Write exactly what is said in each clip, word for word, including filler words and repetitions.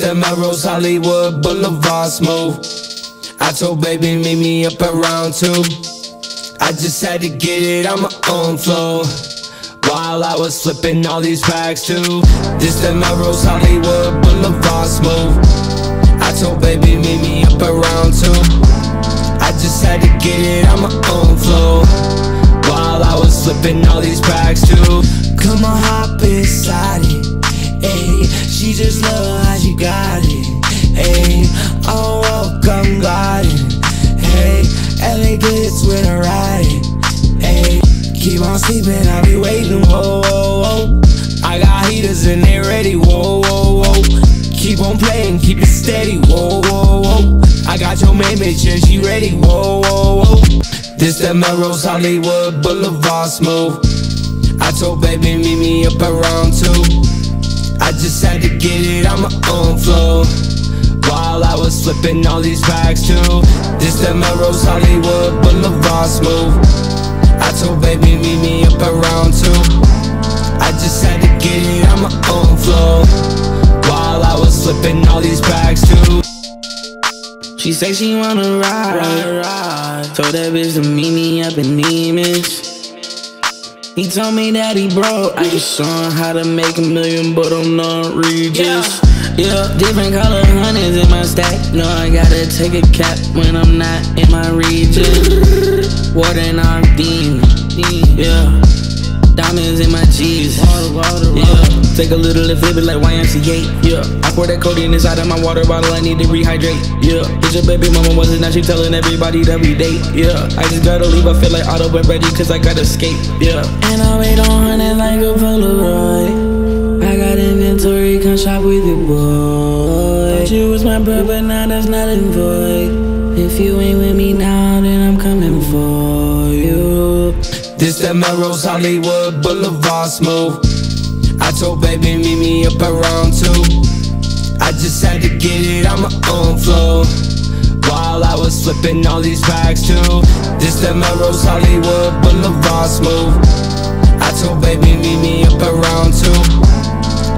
Camaro's Hollywood Boulevard smooth. I told baby meet me up around two. I just had to get it on my own flow, while I was flipping all these packs too. This the Melrose Hollywood Boulevard smooth. I told baby meet me up around two. I just had to get it on my own flow, while I was flipping all these packs too. Come on, hop inside it, ayy. She just love how you got it, ayy. Oh, welcome garden, ayy. L A glitz when I ride it, ayy. Keep on sleeping, I'll be waiting, whoa, whoa, whoa. I got heaters and they ready, whoa, whoa, whoa. Keep on playing, keep it steady, whoa, whoa, whoa. I got your main bitch and she ready, whoa, whoa, whoa. This that Melrose Hollywood Boulevard smooth. I told baby meet me up around two. I just had to get it on my own flow, while I was flipping all these packs too. This the Melrose Hollywood Boulevard smooth. I told baby meet me up around two. I just had to get it on my own flow, while I was flipping all these packs too. She say she wanna ride. Told that bitch to meet me up in Nemes. He told me that he broke. I just saw him how to make a million, but I'm not Regis. Yeah, yeah. Different color hundreds in my stack. No, I gotta take a cap when I'm not in my Regis. Water and I'm dean. Yeah, diamonds in my cheese. Water, water, water. Yeah, take a little and flip it like Y M C A. Yeah, I pour that codeine inside of my water bottle. I need to rehydrate. Yeah, it's your baby mama wasn't. Now she telling everybody that we date. Yeah, I just gotta leave. I feel like Otto and Reggie, cause I gotta escape. Yeah, and I wait on it like a Polaroid. I got inventory, come shop with your boy. Thought you was my bro, but now that's not in void. If you ain't with me now, then I'm coming for you. This that Melrose Hollywood Boulevard smooth. I told baby meet me up around two. I just had to get it on my own flow, while I was flipping all these packs too. This that Melrose Hollywood Boulevard smooth. I told baby meet me up around two.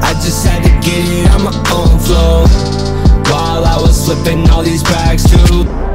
I just had to get it on my own flow, while I was flipping all these packs too.